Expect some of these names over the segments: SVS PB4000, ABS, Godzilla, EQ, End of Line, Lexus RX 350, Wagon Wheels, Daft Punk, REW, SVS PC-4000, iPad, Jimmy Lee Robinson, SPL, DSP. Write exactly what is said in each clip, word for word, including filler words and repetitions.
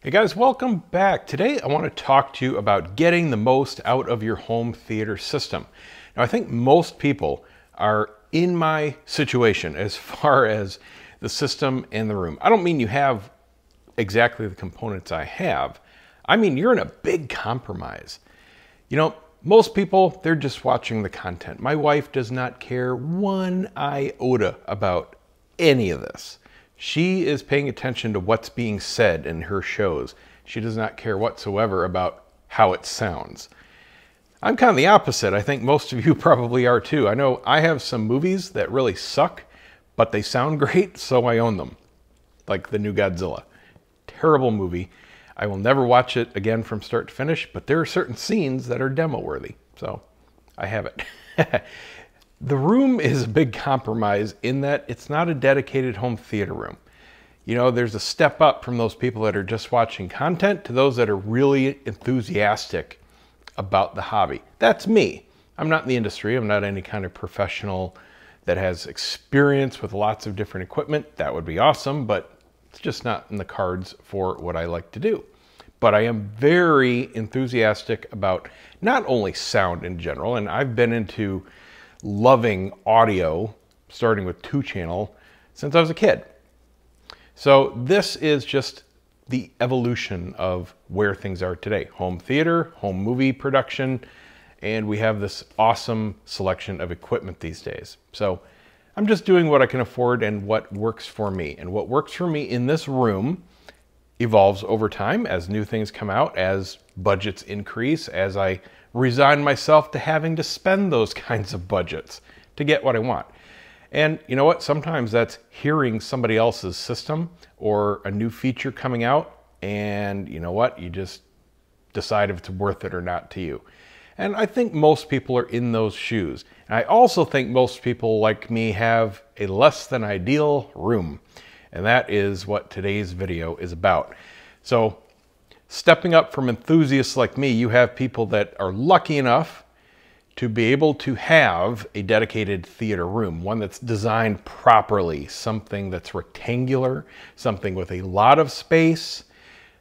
Hey guys, welcome back. Today I want to talk to you about getting the most out of your home theater system. Now I think most people are in my situation as far as the system and the room. I don't mean you have exactly the components I have. I mean you're in a big compromise. You know, most people, they're just watching the content. My wife does not care one iota about any of this. She is paying attention to what's being said in her shows. She does not care whatsoever about how it sounds. I'm kind of the opposite. I think most of you probably are too. I know I have some movies that really suck, but they sound great, so I own them. Like the new Godzilla. Terrible movie. I will never watch it again from start to finish, but there are certain scenes that are demo-worthy, so I have it. The room is a big compromise in that it's not a dedicated home theater room. You know, there's a step up from those people that are just watching content to those that are really enthusiastic about the hobby. That's me. I'm not in the industry. I'm not any kind of professional that has experience with lots of different equipment. That would be awesome, but it's just not in the cards for what I like to do. But I am very enthusiastic about not only sound in general, and I've been into loving audio, starting with two channel, since I was a kid. So this is just the evolution of where things are today. Home theater, home movie production, and we have this awesome selection of equipment these days. So I'm just doing what I can afford and what works for me. And what works for me in this room evolves over time as new things come out, as budgets increase, as I resign myself to having to spend those kinds of budgets to get what I want. And you know what? Sometimes that's hearing somebody else's system or a new feature coming out, and you know what? You just decide if it's worth it or not to you. And I think most people are in those shoes. And I also think most people like me have a less than ideal room. And that is what today's video is about. So stepping up from enthusiasts like me, you have people that are lucky enough to be able to have a dedicated theater room, one that's designed properly, something that's rectangular, something with a lot of space,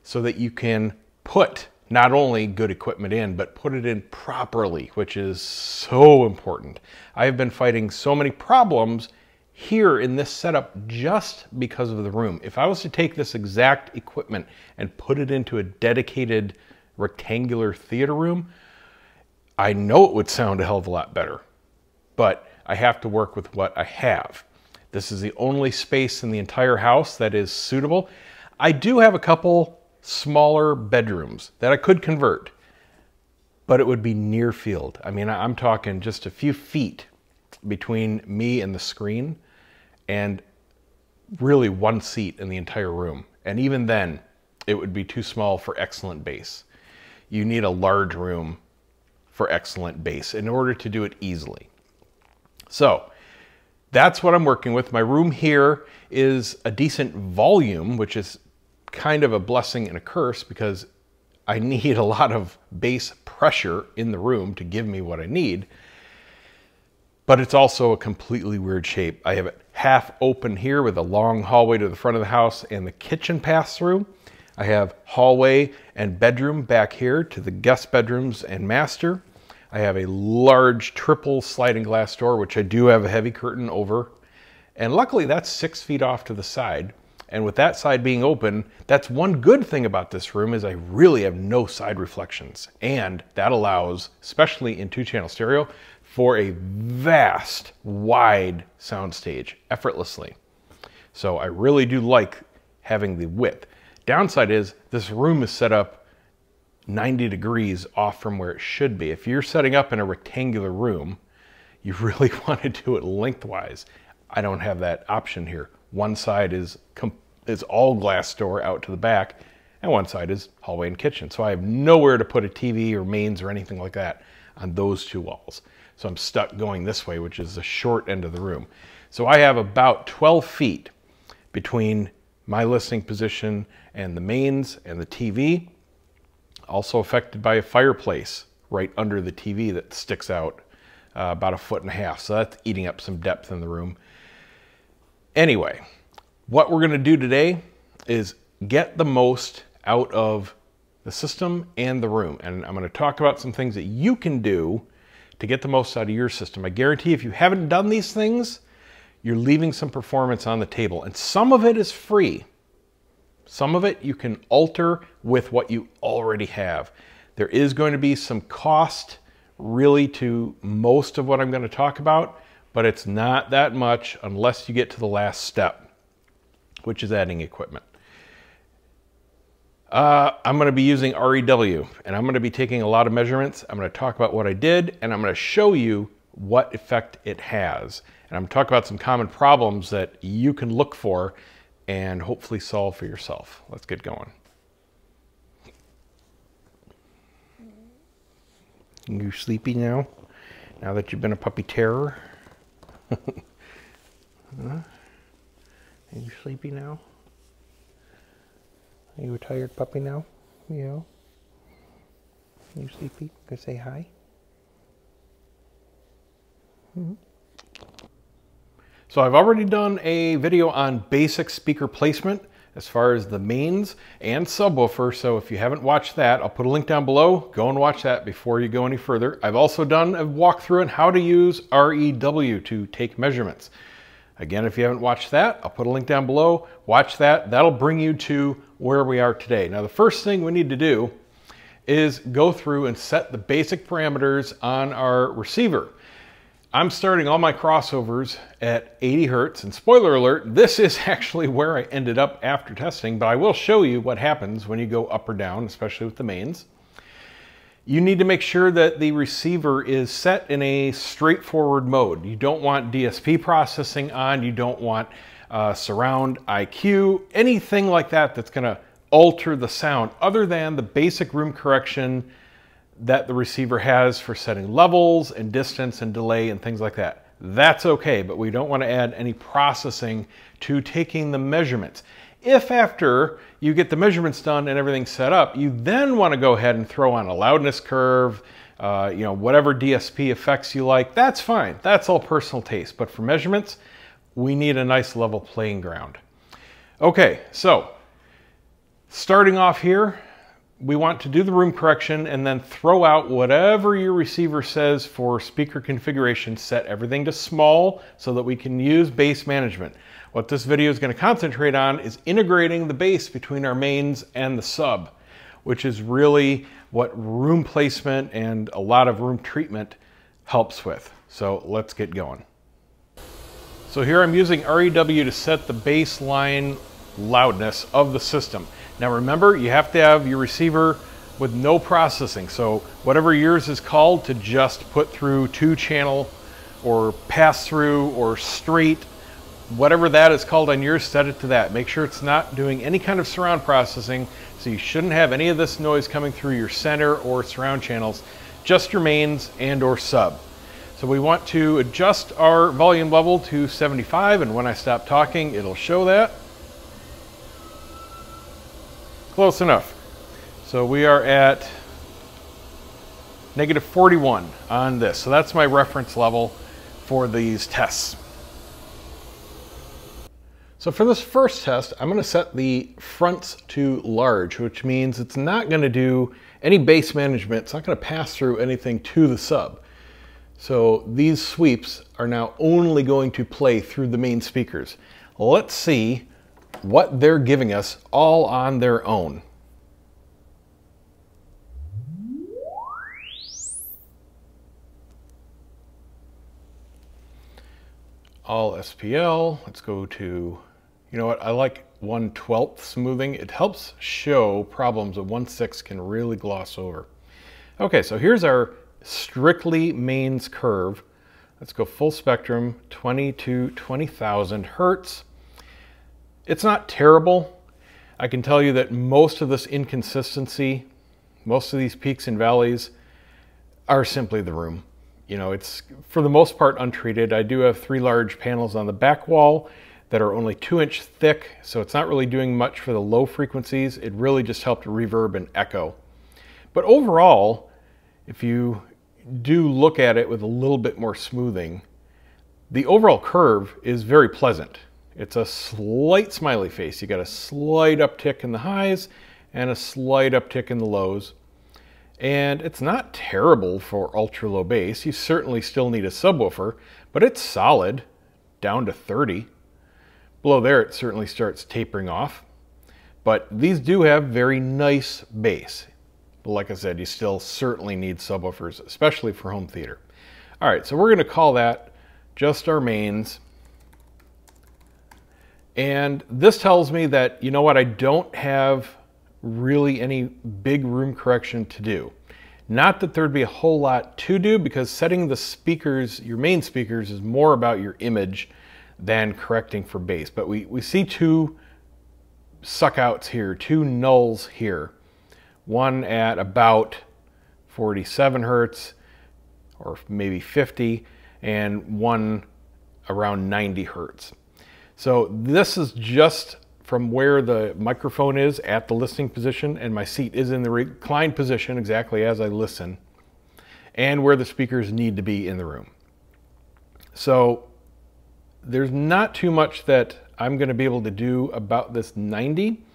so that you can put not only good equipment in, but put it in properly, which is so important. I have been fighting so many problems here in this setup just because of the room. If I was to take this exact equipment and put it into a dedicated rectangular theater room, I know it would sound a hell of a lot better, but I have to work with what I have. This is the only space in the entire house that is suitable. I do have a couple smaller bedrooms that I could convert, but it would be near field. I mean, I'm talking just a few feet between me and the screen, and really one seat in the entire room. And even then, it would be too small for excellent bass. You need a large room for excellent bass in order to do it easily. So that's what I'm working with. My room here is a decent volume, which is kind of a blessing and a curse because I need a lot of bass pressure in the room to give me what I need. But it's also a completely weird shape. I have it half open here with a long hallway to the front of the house and the kitchen pass through. I have hallway and bedroom back here to the guest bedrooms and master. I have a large triple sliding glass door, which I do have a heavy curtain over. And luckily that's six feet off to the side. And with that side being open, that's one good thing about this room is I really have no side reflections. And that allows, especially in two channel stereo, for a vast, wide soundstage effortlessly. So I really do like having the width. Downside is this room is set up ninety degrees off from where it should be. If you're setting up in a rectangular room, you really want to do it lengthwise. I don't have that option here. One side is, is all glass door out to the back, and one side is hallway and kitchen. So I have nowhere to put a T V or mains or anything like that on those two walls. So I'm stuck going this way, which is the short end of the room. So I have about twelve feet between my listening position and the mains and the T V, also affected by a fireplace right under the T V that sticks out uh, about a foot and a half. So that's eating up some depth in the room. Anyway, what we're gonna do today is get the most out of the system and the room. And I'm going to talk about some things that you can do to get the most out of your system. I guarantee if you haven't done these things, you're leaving some performance on the table. And some of it is free. Some of it you can alter with what you already have. There is going to be some cost really to most of what I'm going to talk about, but it's not that much unless you get to the last step, which is adding equipment. Uh, I'm going to be using R E W, and I'm going to be taking a lot of measurements. I'm going to talk about what I did, and I'm going to show you what effect it has. And I'm going to talk about some common problems that you can look for and hopefully solve for yourself. Let's get going. You sleepy now? Now that you've been a puppy terror? Huh? Are you sleepy now? Are you a tired puppy now? Yeah. Are you sleepy? Go say hi. Mm-hmm. So I've already done a video on basic speaker placement as far as the mains and subwoofer. So if you haven't watched that, I'll put a link down below. Go and watch that before you go any further. I've also done a walkthrough on how to use R E W to take measurements. Again, if you haven't watched that, I'll put a link down below. Watch that. That'll bring you to where we are today. Now, the first thing we need to do is go through and set the basic parameters on our receiver. I'm starting all my crossovers at eighty hertz, and spoiler alert, this is actually where I ended up after testing, but I will show you what happens when you go up or down, especially with the mains. You need to make sure that the receiver is set in a straightforward mode. You don't want D S P processing on, you don't want uh, surround I Q, anything like that that's going to alter the sound other than the basic room correction that the receiver has for setting levels and distance and delay and things like that. That's okay, but we don't want to add any processing to taking the measurements. If after you get the measurements done and everything's set up, you then want to go ahead and throw on a loudness curve, uh, you know, whatever D S P effects you like, that's fine. That's all personal taste. But for measurements, we need a nice level playing ground. Okay, so starting off here, we want to do the room correction and then throw out whatever your receiver says for speaker configuration. Set everything to small so that we can use bass management. What this video is going to concentrate on is integrating the bass between our mains and the sub, which is really what room placement and a lot of room treatment helps with. So let's get going. So here I'm using R E W to set the baseline loudness of the system. Now remember, you have to have your receiver with no processing. So whatever yours is called to just put through two channel or pass through or straight, whatever that is called on yours, set it to that. Make sure it's not doing any kind of surround processing. So you shouldn't have any of this noise coming through your center or surround channels, just your mains and or sub. So we want to adjust our volume level to seventy-five. And when I stop talking, it'll show that. Close enough. So we are at negative forty-one on this. So that's my reference level for these tests. So for this first test, I'm going to set the fronts to large, which means it's not going to do any bass management. It's not going to pass through anything to the sub. So these sweeps are now only going to play through the main speakers. Let's see what they're giving us all on their own. All S P L, let's go to, you know what, I like one twelfth smoothing. It helps show problems that one sixth can really gloss over. Okay, so here's our strictly mains curve. Let's go full spectrum, twenty to twenty thousand hertz. It's not terrible. I can tell you that most of this inconsistency, most of these peaks and valleys are simply the room. You know, it's for the most part untreated. I do have three large panels on the back wall that are only two inch thick, so it's not really doing much for the low frequencies. It really just helped reverb and echo. But overall, if you do look at it with a little bit more smoothing, the overall curve is very pleasant. It's a slight smiley face. You got a slight uptick in the highs and a slight uptick in the lows. And it's not terrible for ultra low bass. You certainly still need a subwoofer, but it's solid, down to thirty. Below there it certainly starts tapering off. But these do have very nice bass. But like I said, you still certainly need subwoofers, especially for home theater. All right, so we're gonna call that just our mains. And this tells me that, you know what, I don't have really any big room correction to do. Not that there'd be a whole lot to do, because setting the speakers, your main speakers, is more about your image than correcting for bass. But we, we see two suckouts here, two nulls here. One at about forty-seven hertz, or maybe fifty, and one around ninety hertz. So this is just from where the microphone is at the listening position, and my seat is in the reclined position exactly as I listen, and where the speakers need to be in the room. So there's not too much that I'm going to be able to do about this ninety.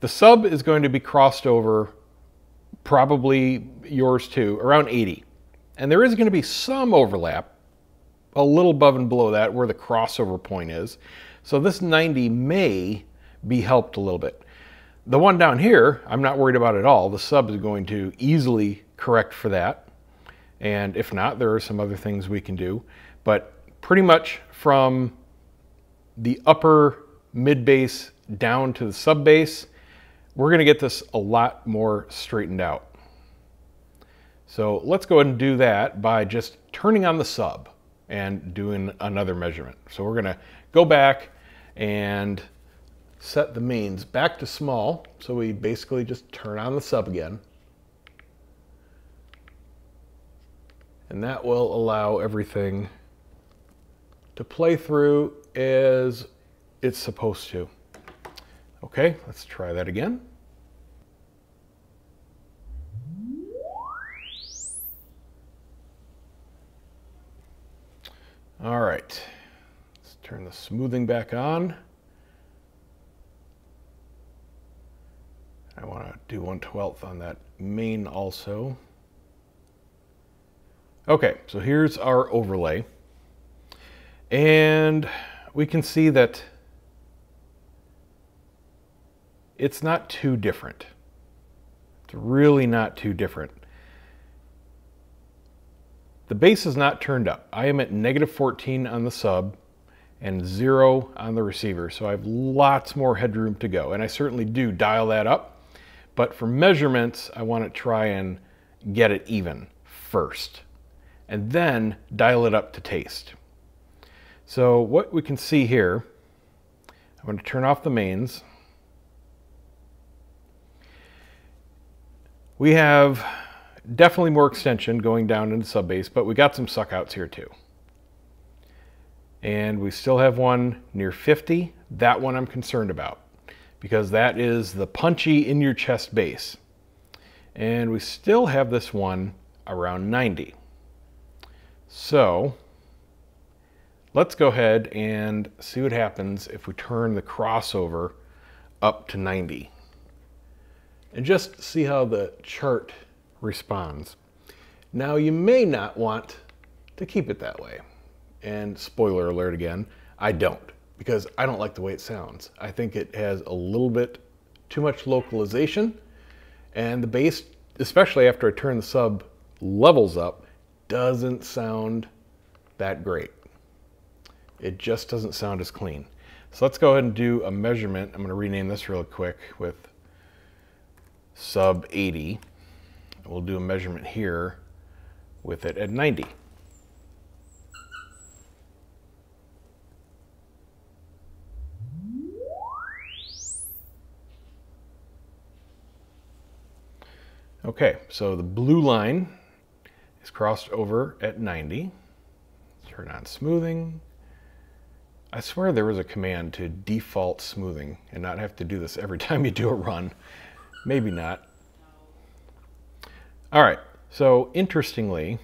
The sub is going to be crossed over, probably yours too, around eighty. And there is going to be some overlap a little above and below that where the crossover point is. So this ninety may be helped a little bit. The one down here, I'm not worried about at all. The sub is going to easily correct for that. And if not, there are some other things we can do. But pretty much from the upper mid bass down to the sub bass, we're going to get this a lot more straightened out. So let's go ahead and do that by just turning on the sub and doing another measurement. So we're gonna go back and set the mains back to small. So we basically just turn on the sub again. And that will allow everything to play through as it's supposed to. Okay, let's try that again. All right, let's turn the smoothing back on. I want to do one twelfth on that main also. Okay, so here's our overlay. And we can see that it's not too different. It's really not too different. The bass is not turned up. I am at negative fourteen on the sub and zero on the receiver. So I have lots more headroom to go. And I certainly do dial that up. But for measurements, I want to try and get it even first and then dial it up to taste. So what we can see here, I'm going to turn off the mains. We have definitely more extension going down into sub bass, but we got some suckouts here too. And we still have one near fifty. That one I'm concerned about because that is the punchy in your chest bass. And we still have this one around ninety. So let's go ahead and see what happens if we turn the crossover up to ninety. And just see how the chart responds. Now you may not want to keep it that way. And spoiler alert again, I don't, because I don't like the way it sounds. I think it has a little bit too much localization, and the bass, especially after I turn the sub levels up, doesn't sound that great. It just doesn't sound as clean. So let's go ahead and do a measurement. I'm going to rename this real quick with sub eighty. We'll do a measurement here with it at ninety. Okay, so the blue line is crossed over at ninety. Turn on smoothing. I swear there was a command to default smoothing and not have to do this every time you do a run. Maybe not. All right, so interestingly,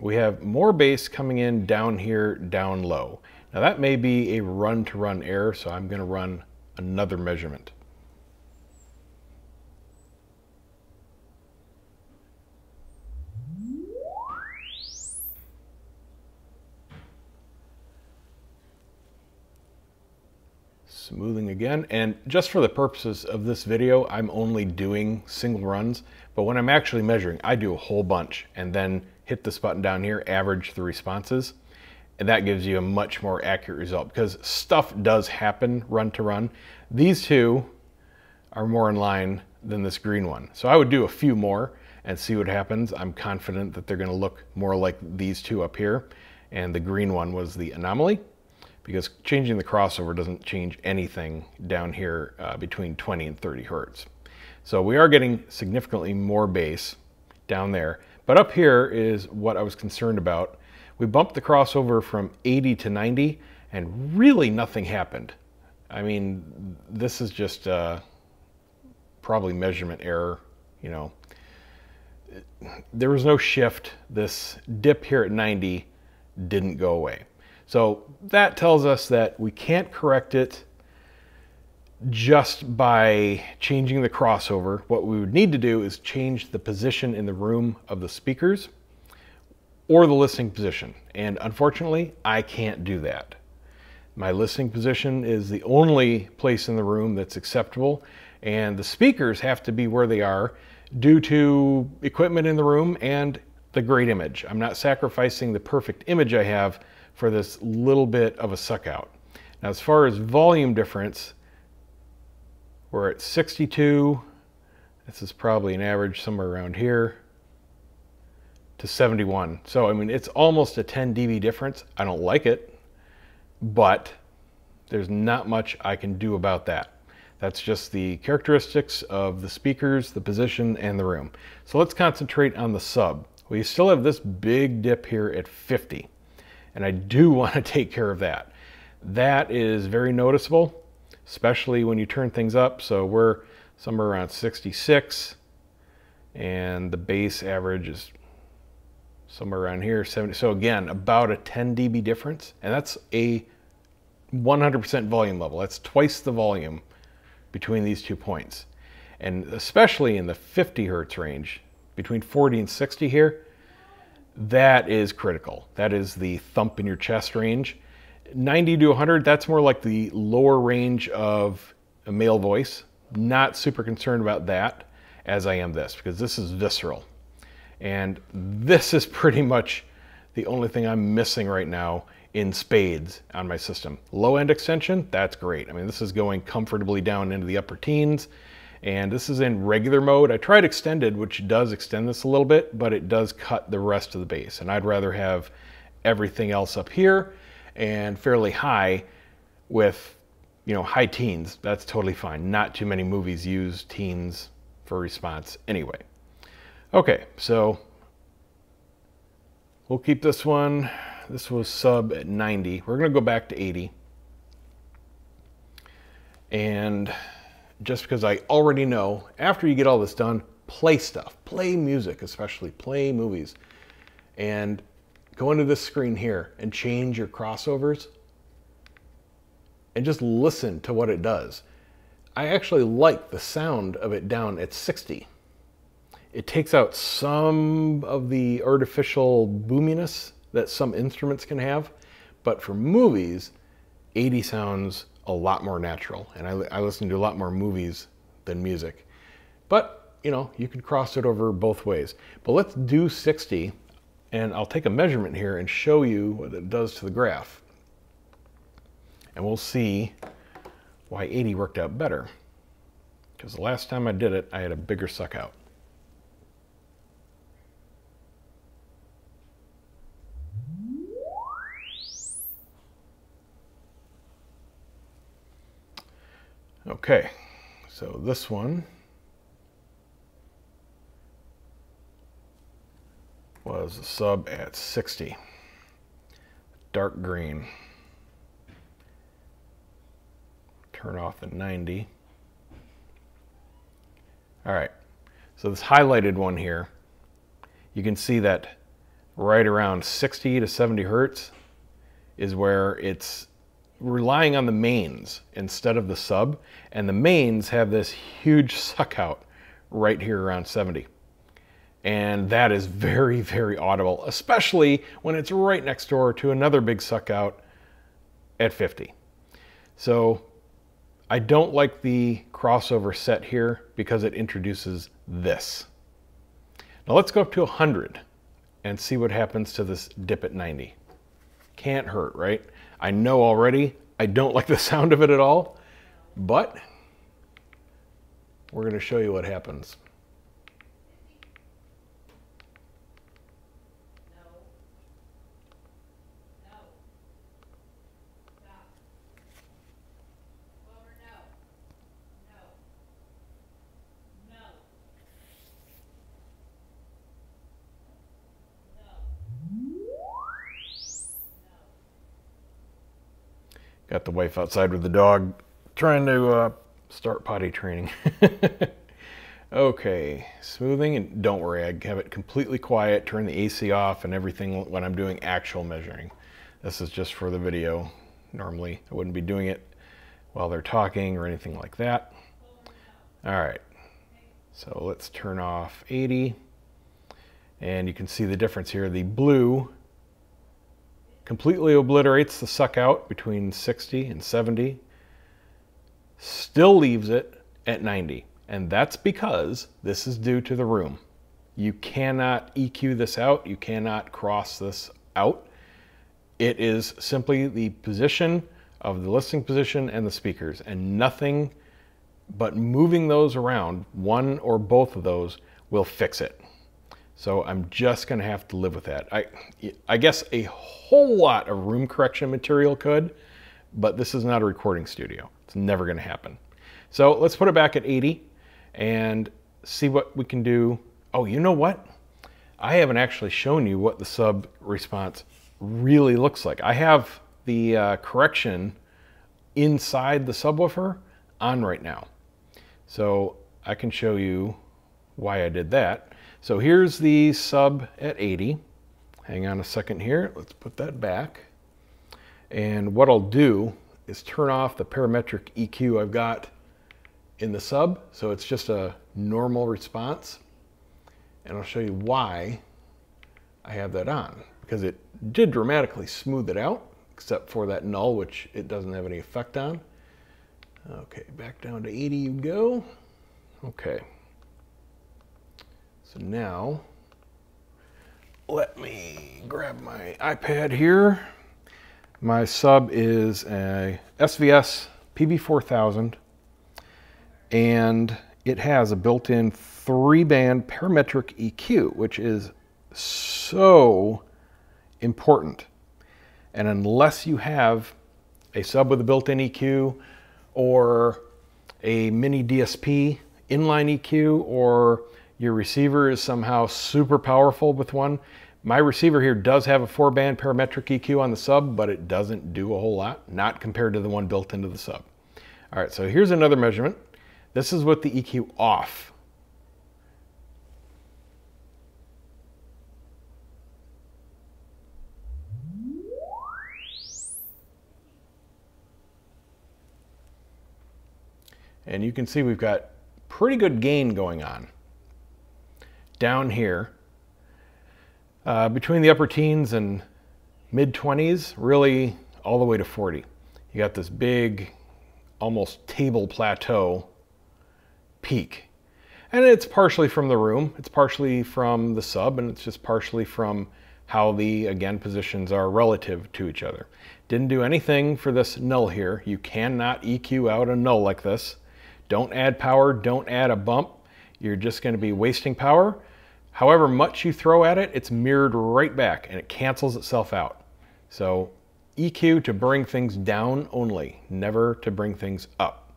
we have more bass coming in down here, down low. Now that may be a run-to-run error, so I'm going to run another measurement. smoothing again. And just for the purposes of this video, I'm only doing single runs, but when I'm actually measuring, I do a whole bunch and then hit this button down here, average the responses, and that gives you a much more accurate result because stuff does happen run to run. These two are more in line than this green one. So I would do a few more and see what happens. I'm confident that they're gonna look more like these two up here, and the green one was the anomaly, because changing the crossover doesn't change anything down here uh, between twenty and thirty hertz. So we are getting significantly more bass down there, but up here is what I was concerned about. We bumped the crossover from eighty to ninety and really nothing happened. I mean, this is just uh, probably measurement error, you know. There was no shift. This dip here at ninety didn't go away. So that tells us that we can't correct it just by changing the crossover. What we would need to do is change the position in the room of the speakers or the listening position. And unfortunately, I can't do that. My listening position is the only place in the room that's acceptable, and the speakers have to be where they are due to equipment in the room and the great image. I'm not sacrificing the perfect image I have for this little bit of a suck out. Now, as far as volume difference, we're at sixty-two. This is probably an average somewhere around here, to seventy-one. So, I mean, it's almost a ten dB difference. I don't like it, but there's not much I can do about that. That's just the characteristics of the speakers, the position, and the room. So let's concentrate on the sub. We still have this big dip here at fifty, and I do want to take care of that. That is very noticeable, especially when you turn things up. So we're somewhere around sixty-six, and the bass average is somewhere around here, seventy. So again, about a ten dB difference, and that's a one hundred percent volume level. That's twice the volume between these two points. And especially in the fifty hertz range, between forty and sixty here, that is critical. That is the thump in your chest range. ninety to one hundred, that's more like the lower range of a male voice. Not super concerned about that as I am this, because this is visceral. And this is pretty much the only thing I'm missing right now in spades on my system. Low end extension, that's great. I mean, this is going comfortably down into the upper teens, and this is in regular mode. I tried extended, which does extend this a little bit, but it does cut the rest of the bass, and I'd rather have everything else up here and fairly high with, you know, high teens. That's totally fine. Not too many movies use teens for response anyway. Okay, so we'll keep this one. This was sub at ninety. We're going to go back to eighty. And just because I already know, after you get all this done, play stuff. Play music, especially. Play movies. And go into this screen here and change your crossovers. And just listen to what it does. I actually like the sound of it down at sixty. It takes out some of the artificial boominess that some instruments can have, but for movies, eighty sounds a lot more natural, and I, I listen to a lot more movies than music. But, you know, you could cross it over both ways. But let's do sixty, and I'll take a measurement here and show you what it does to the graph. And we'll see why eighty worked out better, because the last time I did it, I had a bigger suck out. Okay, so this one was a sub at sixty, dark green. Turn off the ninety. All right, so this highlighted one here, you can see that right around sixty to seventy hertz is where it's relying on the mains instead of the sub, and the mains have this huge suck out right here around seventy, and that is very very audible, especially when it's right next door to another big suck out at fifty. So I don't like the crossover set here because it introduces this. Now let's go up to one hundred and see what happens to this dip at ninety. Can't hurt, right? I know already I don't like the sound of it at all, but we're going to show you what happens. Got the wife outside with the dog, trying to uh, start potty training. Okay, smoothing, and don't worry, I have it completely quiet, turn the A C off and everything when I'm doing actual measuring. This is just for the video. Normally, I wouldn't be doing it while they're talking or anything like that. All right, so let's turn off eighty. And you can see the difference here. The blue completely obliterates the suck out between sixty and seventy, still leaves it at ninety. And that's because this is due to the room. You cannot E Q this out. You cannot cross this out. It is simply the position of the listening position and the speakers, and nothing but moving those around, one or both of those, will fix it. So I'm just going to have to live with that. I, I guess a whole lot of room correction material could, but this is not a recording studio. It's never going to happen. So let's put it back at eighty and see what we can do. Oh, you know what? I haven't actually shown you what the sub response really looks like. I have the uh, correction inside the subwoofer on right now. So I can show you why I did that. So here's the sub at eighty. Hang on a second here. Let's put that back. And what I'll do is turn off the parametric E Q I've got in the sub. So it's just a normal response. And I'll show you why I have that on, because it did dramatically smooth it out, except for that null, which it doesn't have any effect on. Okay, back down to eighty you go. Okay. So now, let me grab my iPad here. My sub is a S V S P B four thousand, and it has a built-in three-band parametric E Q, which is so important. And unless you have a sub with a built-in E Q or a mini D S P inline E Q, or your receiver is somehow super powerful with one. My receiver here does have a four band parametric E Q on the sub, but it doesn't do a whole lot, not compared to the one built into the sub. All right, so here's another measurement. This is with the E Q off. And you can see we've got pretty good gain going on. Down here, uh, between the upper teens and mid twenties, really all the way to forty. You got this big, almost table plateau peak. And it's partially from the room, it's partially from the sub, and it's just partially from how the, again, positions are relative to each other. Didn't do anything for this null here. You cannot E Q out a null like this. Don't add power, don't add a bump. You're just going to be wasting power. However much you throw at it, it's mirrored right back and it cancels itself out. So E Q to bring things down only, never to bring things up.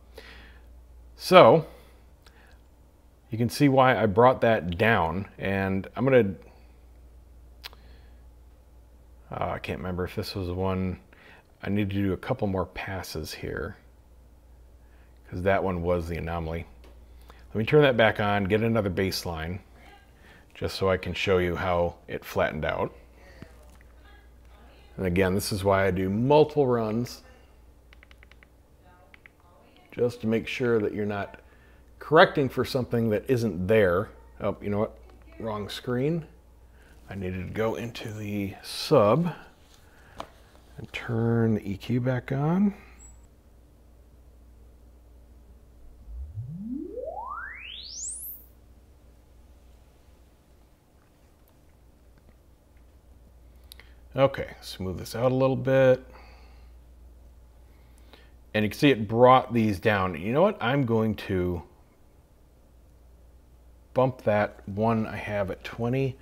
So you can see why I brought that down, and I'm going to, uh, I can't remember if this was the one, I need to do a couple more passes here because that one was the anomaly. Let me turn that back on, get another baseline, just so I can show you how it flattened out. And again, this is why I do multiple runs, just to make sure that you're not correcting for something that isn't there. Oh, you know what? Wrong screen. I needed to go into the sub and turn the E Q back on. Okay, let's move this out a little bit. And you can see it brought these down. You know what? I'm going to bump that one I have at twenty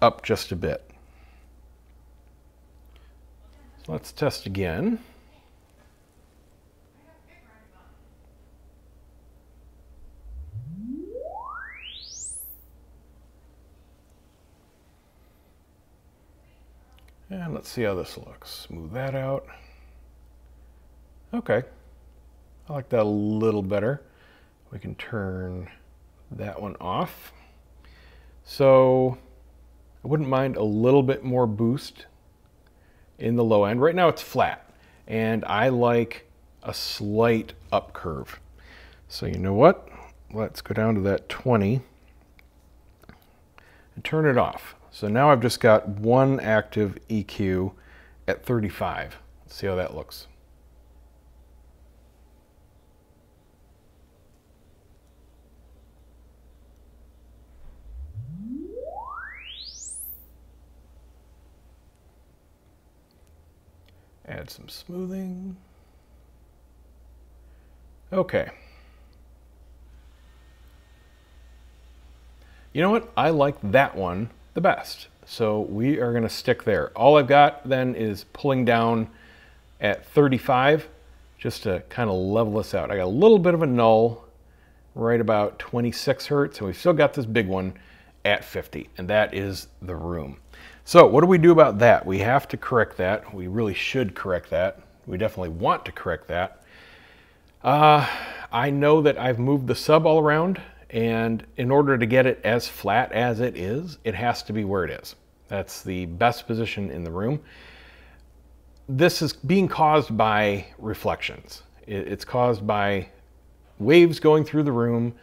up just a bit. So let's test again. And let's see how this looks. Move that out. Okay, I like that a little better. We can turn that one off. So I wouldn't mind a little bit more boost in the low end. Right now it's flat, and I like a slight up curve. So you know what? Let's go down to that twenty and turn it off. So now I've just got one active E Q at thirty-five. Let's see how that looks. Add some smoothing. Okay. You know what? I like that one the best. So we are going to stick there. All I've got then is pulling down at thirty-five just to kind of level this out. I got a little bit of a null right about twenty-six hertz, and we've still got this big one at fifty, and that is the room. So what do we do about that? We have to correct that. We really should correct that. We definitely want to correct that. Uh, I know that I've moved the sub all around, and in order to get it as flat as it is, it has to be where it is. That's the best position in the room. This is being caused by reflections. It's caused by waves going through the room,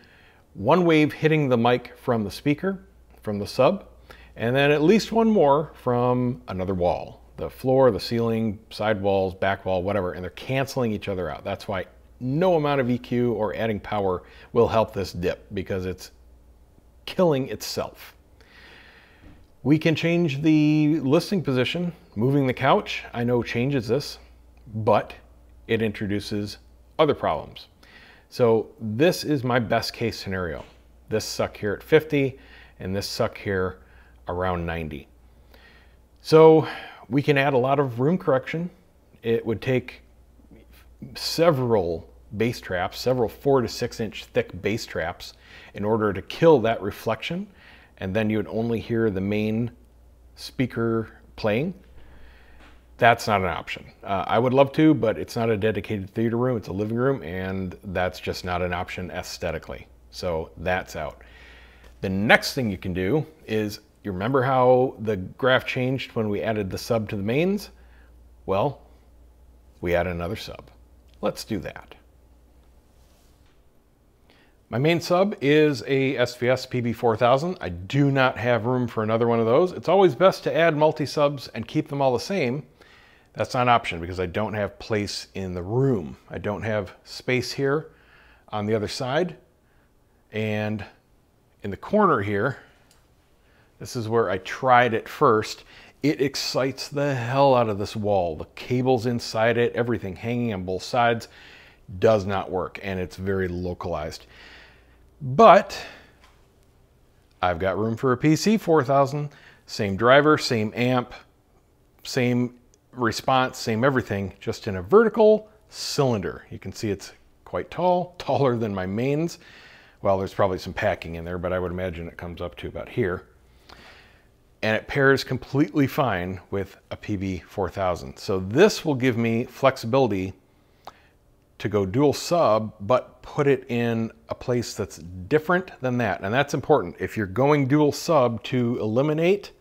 one wave hitting the mic from the speaker, from the sub, and then at least one more from another wall, the floor, the ceiling, side walls, back wall, whatever, and they're canceling each other out. That's why no amount of E Q or adding power will help this dip, because it's killing itself. We can change the listening position. Moving the couch, I know, changes this, but it introduces other problems. So this is my best case scenario. This suck here at fifty, and this suck here around ninety. So we can add a lot of room correction. It would take several bass traps, several four to six inch thick bass traps in order to kill that reflection. And then you would only hear the main speaker playing. That's not an option. Uh, I would love to, but it's not a dedicated theater room. It's a living room, and that's just not an option aesthetically. So that's out. The next thing you can do is, you remember how the graph changed when we added the sub to the mains? Well, we add another sub. Let's do that. My main sub is a S V S P B four thousand. I do not have room for another one of those. It's always best to add multi-subs and keep them all the same. That's not an option because I don't have place in the room. I don't have space here on the other side. And in the corner here, this is where I tried it first. It excites the hell out of this wall. The cables inside it, everything hanging on both sides, does not work, and it's very localized. But I've got room for a P C four thousand, same driver, same amp, same response, same everything, just in a vertical cylinder. You can see it's quite tall, taller than my mains. Well, there's probably some packing in there, but I would imagine it comes up to about here. And it pairs completely fine with a P B four thousand. So this will give me flexibility to go dual sub, but put it in a place that's different than that. And that's important. If you're going dual sub to eliminate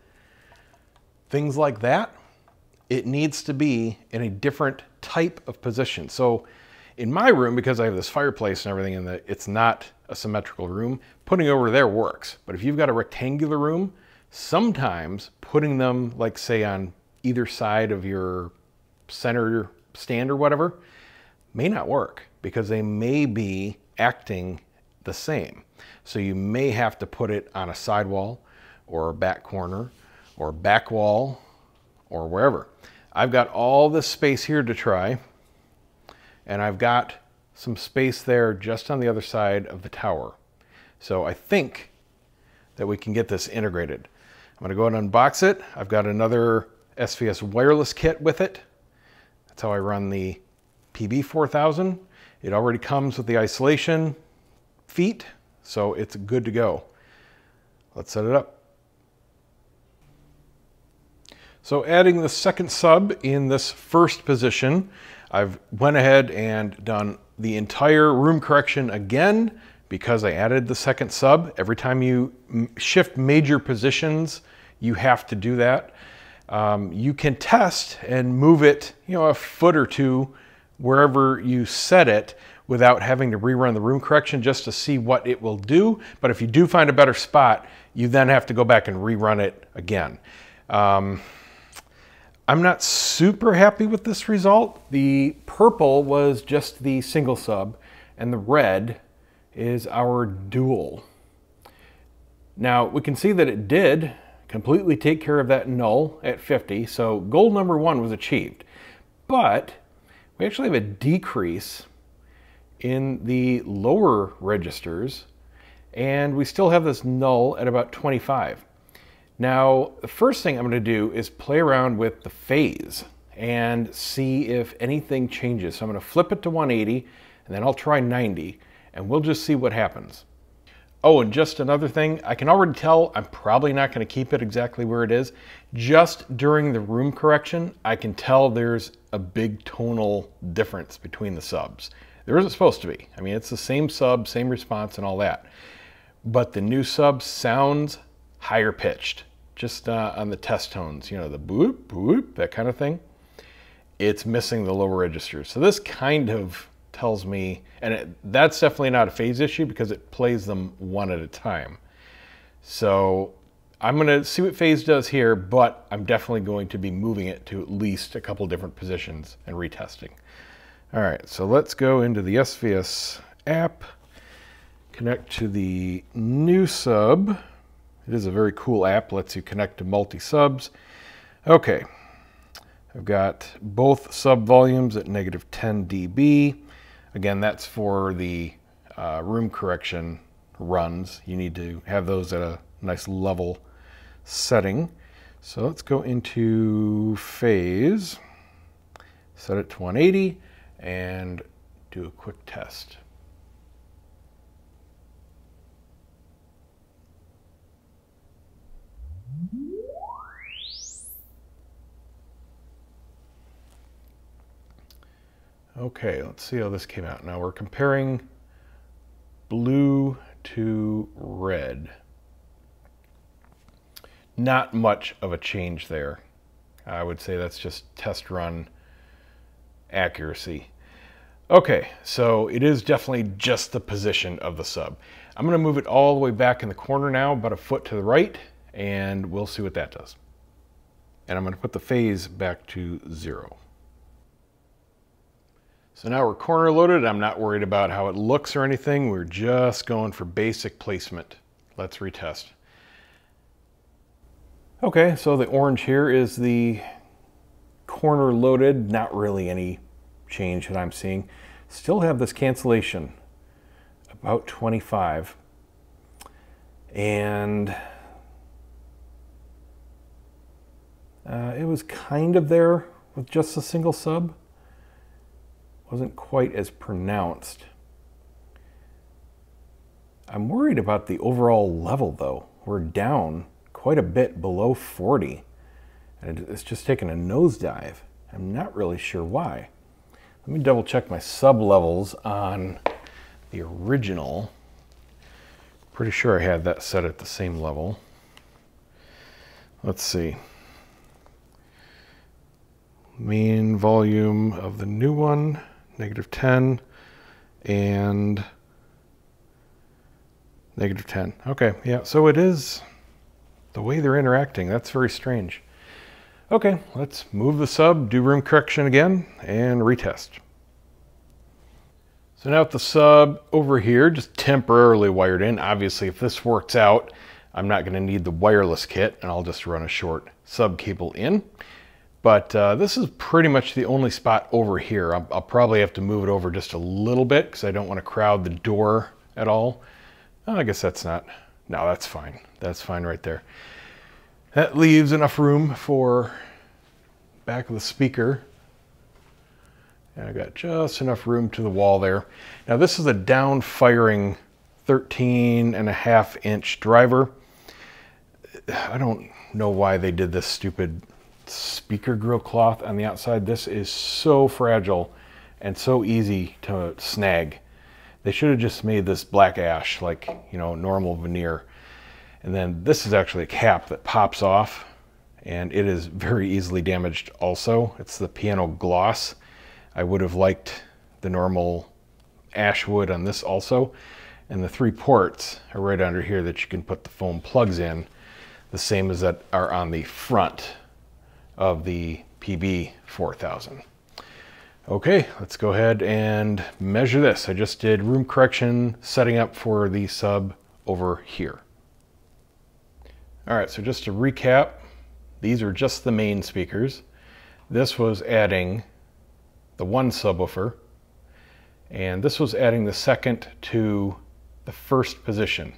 things like that, it needs to be in a different type of position. So in my room, because I have this fireplace and everything in the, it's not a symmetrical room, putting over there works. But if you've got a rectangular room, sometimes putting them, like say on either side of your center stand or whatever, may not work because they may be acting the same. So you may have to put it on a sidewall or a back corner or back wall or wherever. I've got all this space here to try, and I've got some space there just on the other side of the tower. So I think that we can get this integrated. I'm gonna go ahead and unbox it. I've got another S V S wireless kit with it. That's how I run the P B four thousand. It already comes with the isolation feet, so it's good to go. Let's set it up. So adding the second sub in this first position, I've went ahead and done the entire room correction again because I added the second sub. Every time you shift major positions, you have to do that. Um, you can test and move it, you know, a foot or two wherever you set it without having to rerun the room correction just to see what it will do. But if you do find a better spot, you then have to go back and rerun it again. Um, I'm not super happy with this result. The purple was just the single sub and the red is our dual. Now we can see that it did completely take care of that null at fifty. So goal number one was achieved, but we actually have a decrease in the lower registers and we still have this null at about twenty-five. Now, the first thing I'm gonna do is play around with the phase and see if anything changes. So I'm gonna flip it to one eighty and then I'll try ninety and we'll just see what happens. Oh, and just another thing, I can already tell I'm probably not gonna keep it exactly where it is. Just during the room correction, I can tell there's a big tonal difference between the subs. There isn't supposed to be. I mean, it's the same sub, same response and all that. But the new sub sounds higher pitched. Just uh, on the test tones, you know, the boop, boop, that kind of thing. It's missing the lower registers. So this kind of tells me, and it, that's definitely not a phase issue because it plays them one at a time. So I'm gonna see what phase does here, but I'm definitely going to be moving it to at least a couple different positions and retesting. All right, so let's go into the S V S app, connect to the new sub. It is a very cool app, lets you connect to multi-subs. Okay, I've got both sub volumes at negative ten D B. Again, that's for the uh, room correction runs. You need to have those at a nice level setting. So let's go into phase, set it to one eighty, and do a quick test. Okay, let's see how this came out. Now we're comparing blue to red. Not much of a change there. I would say that's just test run accuracy. Okay, so it is definitely just the position of the sub. I'm gonna move it all the way back in the corner now, about a foot to the right, and we'll see what that does. And I'm gonna put the phase back to zero. So now we're corner loaded. I'm not worried about how it looks or anything. We're just going for basic placement. Let's retest. Okay, so the orange here is the corner loaded. Not really any change that I'm seeing. Still have this cancellation, about twenty-five. And uh, it was kind of there with just a single sub. Wasn't quite as pronounced. I'm worried about the overall level though. We're down quite a bit below forty. And it's just taken a nosedive. I'm not really sure why. Let me double check my sub levels on the original. Pretty sure I had that set at the same level. Let's see. Mean volume of the new one. Negative ten and negative ten. Okay, yeah, so it is the way they're interacting. That's very strange. Okay, let's move the sub, do room correction again, and retest. So now with the sub over here, just temporarily wired in. Obviously, if this works out, I'm not gonna need the wireless kit, and I'll just run a short sub cable in. But uh, this is pretty much the only spot over here. I'll, I'll probably have to move it over just a little bit because I don't want to crowd the door at all. Oh, I guess that's not, no, that's fine. That's fine right there. That leaves enough room for back of the speaker. And I've got just enough room to the wall there. Now this is a down firing thirteen and a half inch driver. I don't know why they did this stupid speaker grill cloth on the outside. This is so fragile and so easy to snag. They should have just made this black ash, like, you know, normal veneer. And then this is actually a cap that pops off, and it is very easily damaged also. It's the piano gloss. I would have liked the normal ash wood on this also. And the three ports are right under here that you can put the foam plugs in, the same as that are on the front of the P B four thousand. Okay, let's go ahead and measure this. I just did room correction, setting up for the sub over here. All right, so just to recap, these are just the main speakers. This was adding the one subwoofer, and this was adding the second to the first position.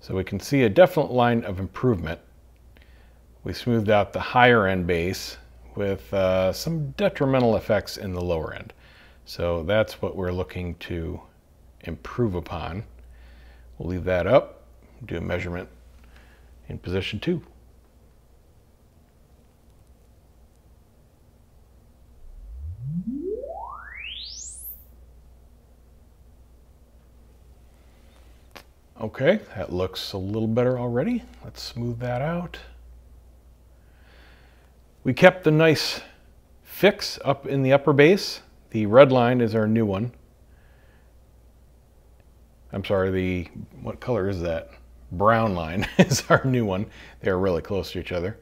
So we can see a definite line of improvement. We smoothed out the higher end bass with uh, some detrimental effects in the lower end. So that's what we're looking to improve upon. We'll leave that up, do a measurement in position two. Okay, that looks a little better already. Let's smooth that out. We kept the nice fix up in the upper bass. The red line is our new one. I'm sorry, the, what color is that? Brown line is our new one. They're really close to each other.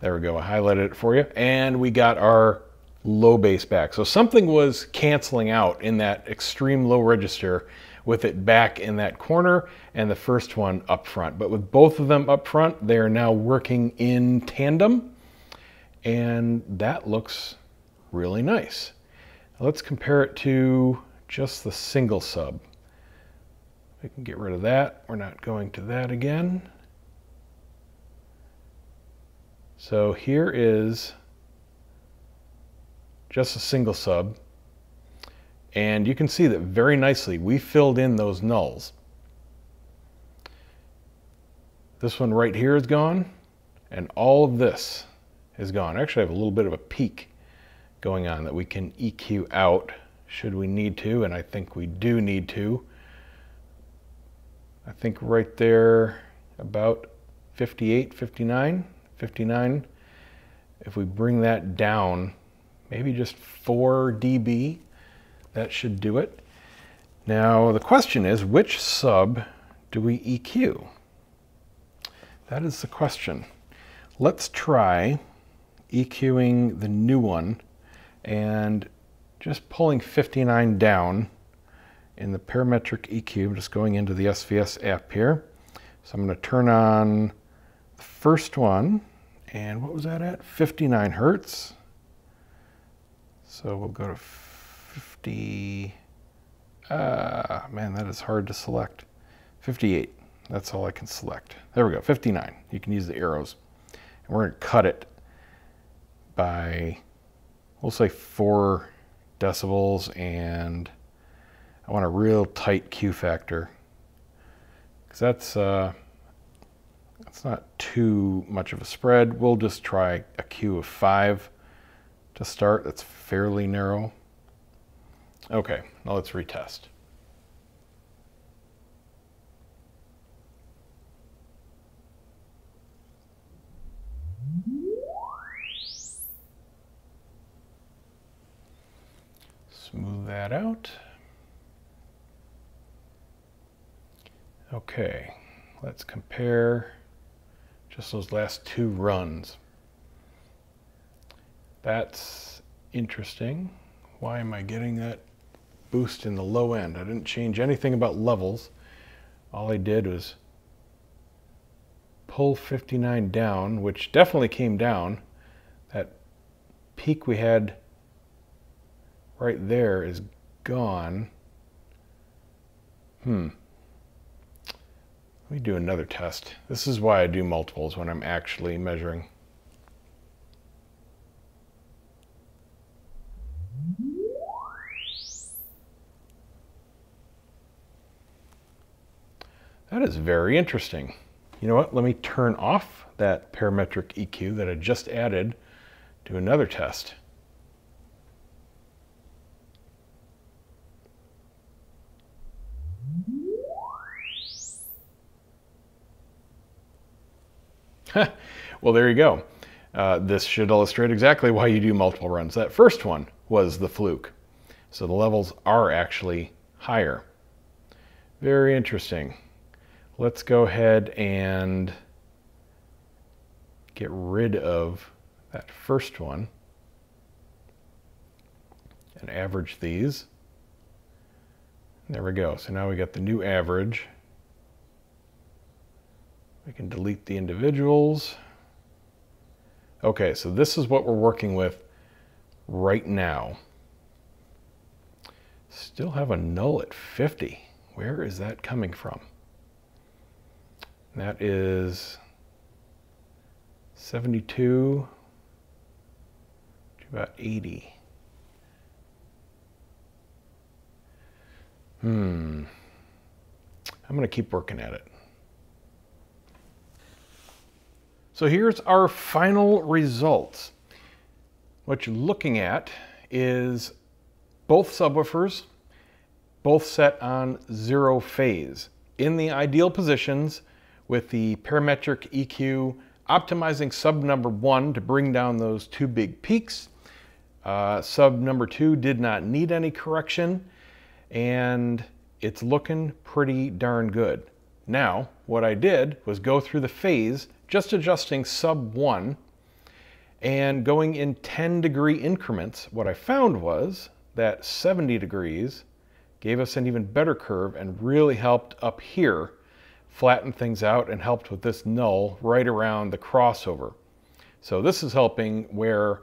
There we go, I highlighted it for you. And we got our low bass back. So something was canceling out in that extreme low register with it back in that corner and the first one up front. But with both of them up front, they are now working in tandem. And that looks really nice. Now let's compare it to just the single sub. We can get rid of that. We're not going to that again. So here is just a single sub. And you can see that very nicely we filled in those nulls. This one right here is gone, and all of this is gone. Actually, I have a little bit of a peak going on that we can E Q out should we need to, and I think we do need to. I think right there about fifty-eight, fifty-nine, fifty-nine. If we bring that down, maybe just four D B, that should do it. Now the question is, which sub do we E Q? That is the question. Let's try EQing the new one and just pulling fifty-nine down in the parametric E Q. I'm just going into the S V S app here. So I'm going to turn on the first one, and what was that at? fifty-nine hertz. So we'll go to fifty, ah, man, that is hard to select. fifty-eight, that's all I can select. There we go, fifty-nine. You can use the arrows. And we're going to cut it by, we'll say four decibels, and I want a real tight Q factor because that's uh, that's not too much of a spread. We'll just try a Q of five to start. That's fairly narrow. Okay, now let's retest. Smooth that out. Okay, let's compare just those last two runs. That's interesting. Why am I getting that boost in the low end? I didn't change anything about levels. All I did was pull fifty-nine down, which definitely came down, peak we had right there is gone. Hmm. Let me do another test. This is why I do multiples when I'm actually measuring. That is very interesting. You know what? Let me turn off that parametric E Q that I just added to another test. Well, there you go. Uh, this should illustrate exactly why you do multiple runs. That first one was the fluke. So the levels are actually higher. Very interesting. Let's go ahead and get rid of that first one and average these. There we go. So now we got the new average. We can delete the individuals. Okay, so this is what we're working with right now. Still have a null at fifty. Where is that coming from? That is seventy-two to about eighty. Hmm. I'm going to keep working at it. So here's our final results. What you're looking at is both subwoofers, both set on zero phase, in the ideal positions, with the parametric E Q optimizing sub number one to bring down those two big peaks. Uh, sub number two did not need any correction, and it's looking pretty darn good. Now, what I did was go through the phase, just adjusting sub one and going in ten degree increments. What I found was that seventy degrees gave us an even better curve and really helped up here flatten things out and helped with this null right around the crossover. So this is helping where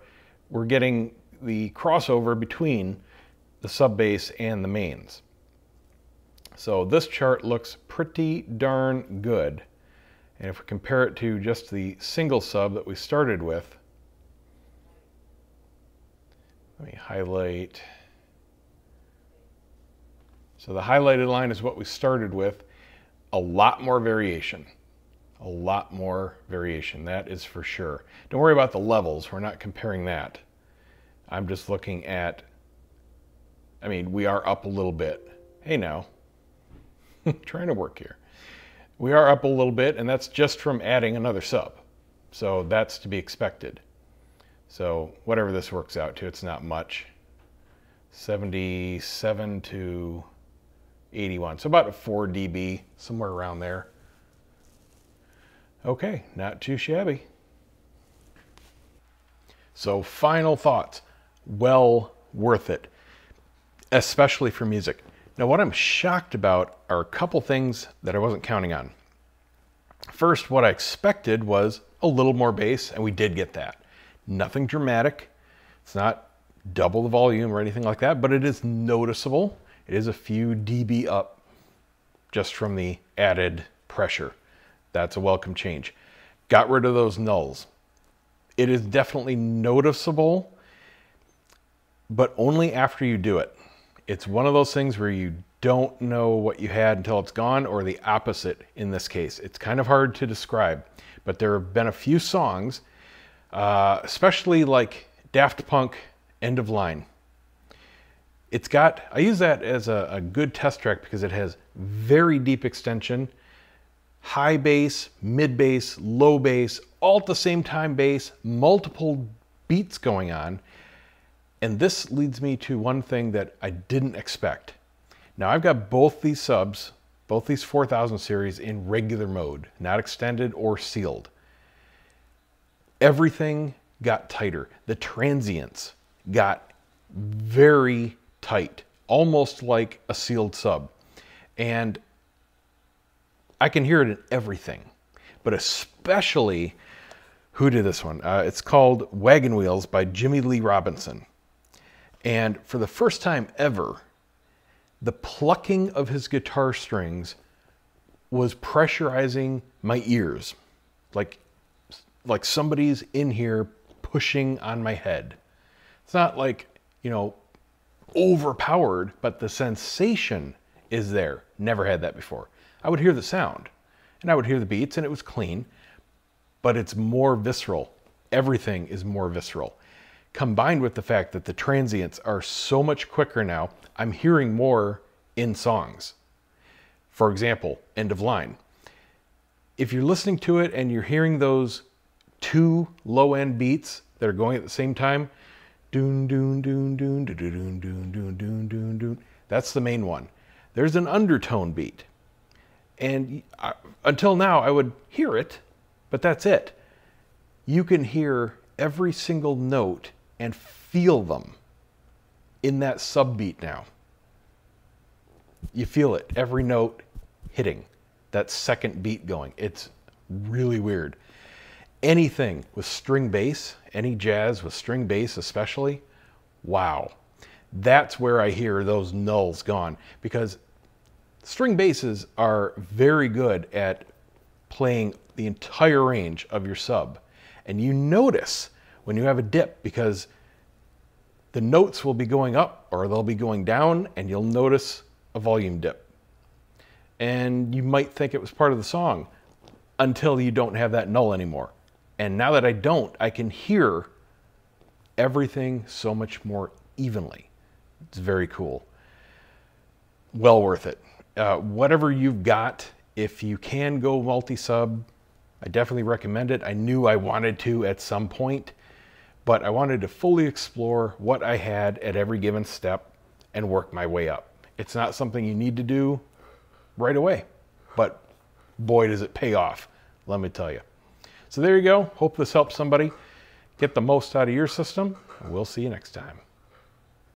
we're getting the crossover between the sub base and the mains. So this chart looks pretty darn good. And if we compare it to just the single sub that we started with, let me highlight. So the highlighted line is what we started with. A lot more variation, a lot more variation, that is for sure. Don't worry about the levels, we're not comparing that. I'm just looking at, I mean, we are up a little bit. Hey now, trying to work here. We are up a little bit, and that's just from adding another sub. So that's to be expected. So whatever this works out to, it's not much. seventy-seven to eighty-one, so about a four D B, somewhere around there. Okay, not too shabby. So final thoughts, well worth it, especially for music. Now what I'm shocked about are a couple things that I wasn't counting on. First, what I expected was a little more bass, and we did get that. Nothing dramatic, it's not double the volume or anything like that, but it is noticeable. It is a few dB up just from the added pressure. That's a welcome change. Got rid of those nulls. It is definitely noticeable, but only after you do it. It's one of those things where you don't know what you had until it's gone, or the opposite in this case. It's kind of hard to describe, but there have been a few songs, uh, especially like Daft Punk, End of Line. It's got, I use that as a, a good test track because it has very deep extension, high bass, mid bass, low bass, all at the same time bass, multiple beats going on. And this leads me to one thing that I didn't expect. Now I've got both these subs, both these four thousand series in regular mode, not extended or sealed. Everything got tighter. The transients got very tight, almost like a sealed sub. And I can hear it in everything, but especially who did this one? Uh, it's called Wagon Wheels by Jimmy Lee Robinson. And for the first time ever, the plucking of his guitar strings was pressurizing my ears. Like, like somebody's in here pushing on my head. It's not like, you know, overpowered, but the sensation is there. Never had that before. I would hear the sound and I would hear the beats and it was clean, but it's more visceral. Everything is more visceral. Combined with the fact that the transients are so much quicker now, I'm hearing more in songs. For example, End of Line. If you're listening to it and you're hearing those two low-end beats that are going at the same time, doon, doon, doon, doon, doon, doon, doon, doon, doon, doon, doon, that's the main one. There's an undertone beat. And I, until now, I would hear it, but that's it. You can hear every single note and feel them in that subbeat now. You feel it, every note hitting, that second beat going. It's really weird. Anything with string bass, any jazz with string bass especially, wow. That's where I hear those nulls gone, because string basses are very good at playing the entire range of your sub. And you notice when you have a dip, because the notes will be going up or they'll be going down and you'll notice a volume dip. And you might think it was part of the song until you don't have that null anymore. And now that I don't, I can hear everything so much more evenly. It's very cool. Well worth it. Uh, whatever you've got, if you can go multi-sub, I definitely recommend it. I knew I wanted to at some point, but I wanted to fully explore what I had at every given step and work my way up. It's not something you need to do right away, but boy, does it pay off, let me tell you. So there you go. Hope this helps somebody. Get the most out of your system. We'll see you next time.